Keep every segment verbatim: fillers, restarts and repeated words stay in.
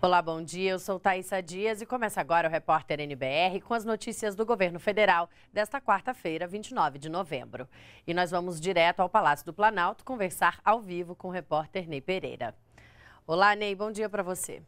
Olá, bom dia. Eu sou Thaisa Dias e começa agora o Repórter N B R com as notícias do governo federal desta quarta-feira, vinte e nove de novembro. E nós vamos direto ao Palácio do Planalto conversar ao vivo com o repórter Ney Pereira. Olá, Ney. Bom dia para você.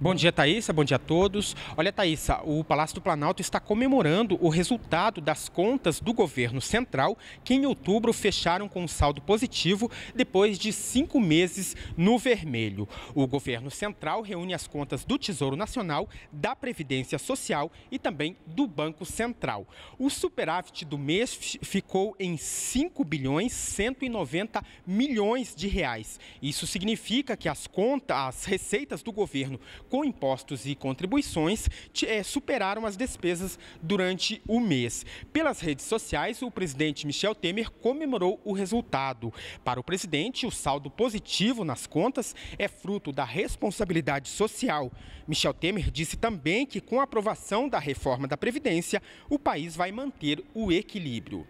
Bom dia, Thaisa. Bom dia a todos. Olha, Thaisa, o Palácio do Planalto está comemorando o resultado das contas do governo central, que em outubro fecharam com um saldo positivo depois de cinco meses no vermelho. O governo central reúne as contas do Tesouro Nacional, da Previdência Social e também do Banco Central. O superávit do mês ficou em cinco bilhões cento e noventa milhões de reais. Isso significa que as contas, as receitas do governo com impostos e contribuições, superaram as despesas durante o mês. Pelas redes sociais, o presidente Michel Temer comemorou o resultado. Para o presidente, o saldo positivo nas contas é fruto da responsabilidade social. Michel Temer disse também que, com a aprovação da reforma da Previdência, o país vai manter o equilíbrio.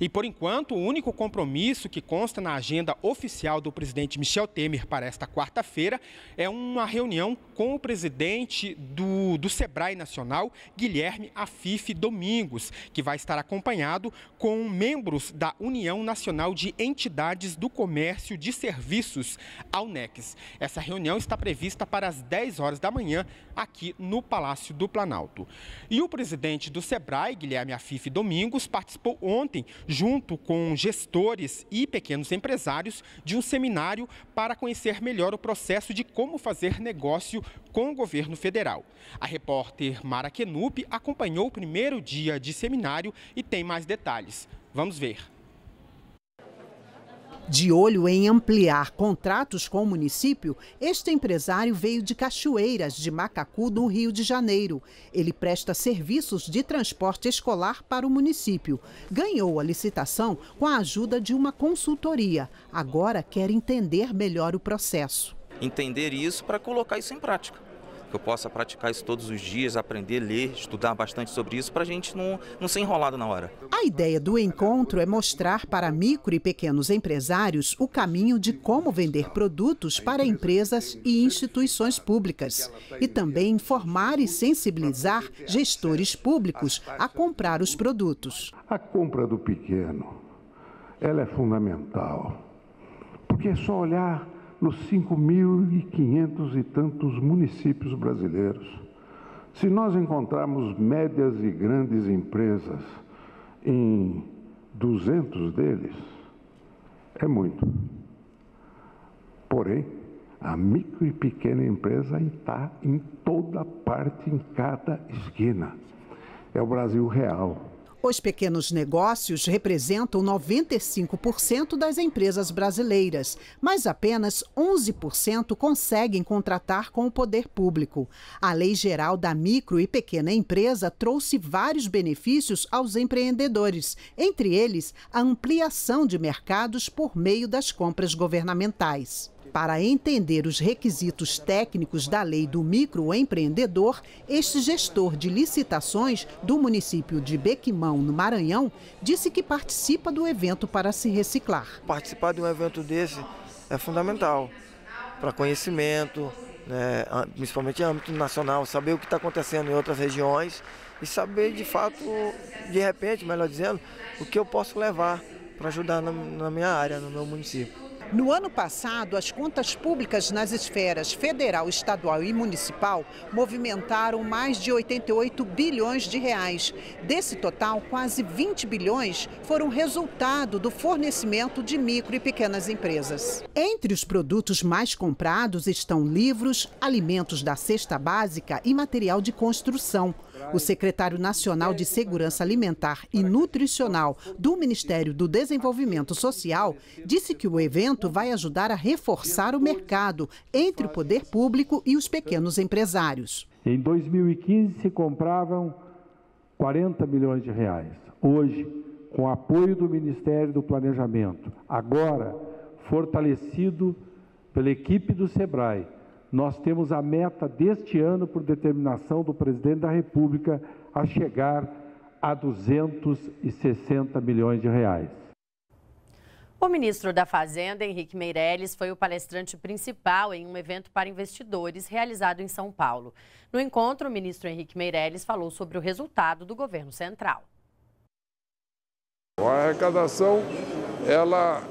E, por enquanto, o único compromisso que consta na agenda oficial do presidente Michel Temer para esta quarta-feira é uma reunião com o presidente do, do SEBRAE Nacional, Guilherme Afife Domingos, que vai estar acompanhado com membros da União Nacional de Entidades do Comércio de Serviços, Aunex. Essa reunião está prevista para as dez horas da manhã, aqui no Palácio do Planalto. E o presidente do SEBRAE, Guilherme Afife Domingos, participou ontem, junto com gestores e pequenos empresários, de um seminário para conhecer melhor o processo de como fazer negócio com o governo federal. A repórter Mara Kenupi acompanhou o primeiro dia de seminário e tem mais detalhes. Vamos ver. De olho em ampliar contratos com o município, este empresário veio de Cachoeiras de Macacu, no Rio de Janeiro. Ele presta serviços de transporte escolar para o município. Ganhou a licitação com a ajuda de uma consultoria. Agora quer entender melhor o processo. Entender isso para colocar isso em prática. Que eu possa praticar isso todos os dias, aprender, ler, estudar bastante sobre isso, para a gente não, não ser enrolado na hora. A ideia do encontro é mostrar para micro e pequenos empresários o caminho de como vender produtos para empresas e instituições públicas. E também informar e sensibilizar gestores públicos a comprar os produtos. A compra do pequeno, ela é fundamental, porque é só olhar nos cinco mil e quinhentos e tantos municípios brasileiros. Se nós encontrarmos médias e grandes empresas em duzentos deles, é muito. Porém, a micro e pequena empresa está em toda parte, em cada esquina. É o Brasil real. Os pequenos negócios representam noventa e cinco por cento das empresas brasileiras, mas apenas onze por cento conseguem contratar com o poder público. A Lei Geral da Micro e Pequena Empresa trouxe vários benefícios aos empreendedores, entre eles a ampliação de mercados por meio das compras governamentais. Para entender os requisitos técnicos da lei do microempreendedor, este gestor de licitações do município de Bequimão, no Maranhão, disse que participa do evento para se reciclar. Participar de um evento desse é fundamental para conhecimento, né, principalmente em âmbito nacional, saber o que está acontecendo em outras regiões e saber de fato, de repente, melhor dizendo, o que eu posso levar para ajudar na, na minha área, no meu município. No ano passado, as contas públicas nas esferas federal, estadual e municipal movimentaram mais de oitenta e oito bilhões de reais. Desse total, quase vinte bilhões foram resultado do fornecimento de micro e pequenas empresas. Entre os produtos mais comprados estão livros, alimentos da cesta básica e material de construção. O secretário nacional de Segurança Alimentar e Nutricional do Ministério do Desenvolvimento Social disse que o evento vai ajudar a reforçar o mercado entre o poder público e os pequenos empresários. Em dois mil e quinze se compravam quarenta milhões de reais. Hoje, com o apoio do Ministério do Planejamento, agora fortalecido pela equipe do SEBRAE, nós temos a meta deste ano, por determinação do presidente da República, a chegar a duzentos e sessenta milhões de reais. O ministro da Fazenda, Henrique Meirelles, foi o palestrante principal em um evento para investidores realizado em São Paulo. No encontro, o ministro Henrique Meirelles falou sobre o resultado do governo central. A arrecadação, ela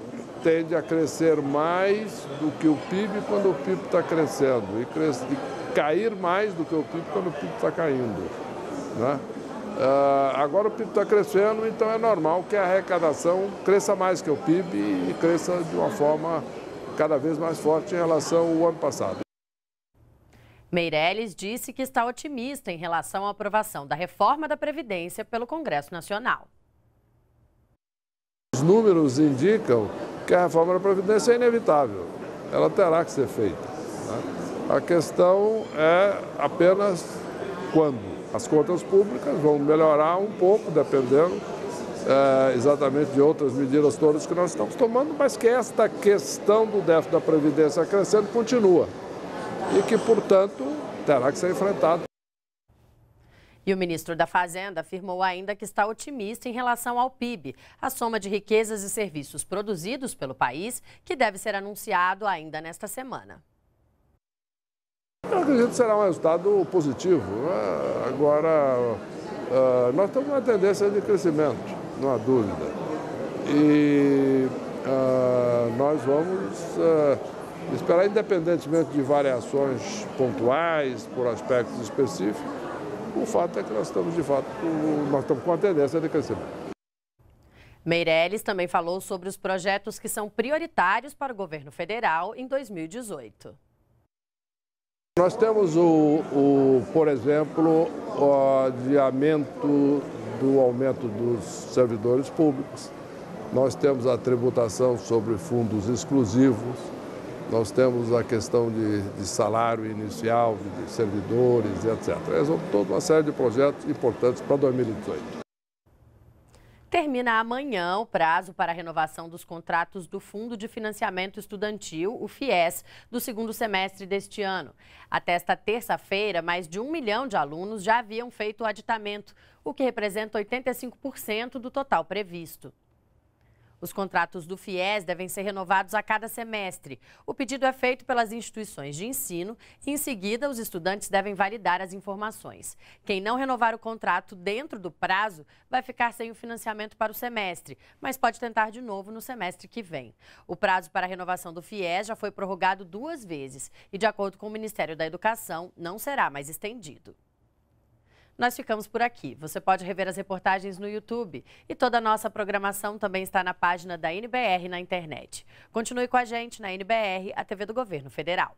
tende a crescer mais do que o P I B quando o P I B está crescendo e, cres... e cair mais do que o P I B quando o P I B está caindo, né? Uh, agora o P I B está crescendo, então é normal que a arrecadação cresça mais que o P I B e cresça de uma forma cada vez mais forte em relação ao ano passado. Meirelles disse que está otimista em relação à aprovação da reforma da Previdência pelo Congresso Nacional. Os números indicam que a reforma da Previdência é inevitável, ela terá que ser feita, né? A questão é apenas quando. As contas públicas vão melhorar um pouco, dependendo é, exatamente de outras medidas todas que nós estamos tomando, mas que esta questão do déficit da Previdência crescendo continua e que, portanto, terá que ser enfrentado. E o ministro da Fazenda afirmou ainda que está otimista em relação ao P I B, a soma de riquezas e serviços produzidos pelo país, que deve ser anunciado ainda nesta semana. Eu acredito que será um resultado positivo. Agora, nós estamos numa tendência de crescimento, não há dúvida. E nós vamos esperar, independentemente de variações pontuais, por aspectos específicos, o fato é que nós estamos, de fato, nós estamos com uma tendência de crescimento. Meirelles também falou sobre os projetos que são prioritários para o governo federal em dois mil e dezoito. Nós temos, o, o, por exemplo, o adiamento do aumento dos servidores públicos, nós temos a tributação sobre fundos exclusivos, nós temos a questão de, de salário inicial de servidores, etcétera. Essa é toda uma série de projetos importantes para dois mil e dezoito. Termina amanhã o prazo para a renovação dos contratos do Fundo de Financiamento Estudantil, o FIES, do segundo semestre deste ano. Até esta terça-feira, mais de um milhão de alunos já haviam feito o aditamento, o que representa oitenta e cinco por cento do total previsto. Os contratos do FIES devem ser renovados a cada semestre. O pedido é feito pelas instituições de ensino e, em seguida, os estudantes devem validar as informações. Quem não renovar o contrato dentro do prazo vai ficar sem o financiamento para o semestre, mas pode tentar de novo no semestre que vem. O prazo para a renovação do FIES já foi prorrogado duas vezes e, de acordo com o Ministério da Educação, não será mais estendido. Nós ficamos por aqui. Você pode rever as reportagens no YouTube. E toda a nossa programação também está na página da N B R na internet. Continue com a gente na N B R, a T V do Governo Federal.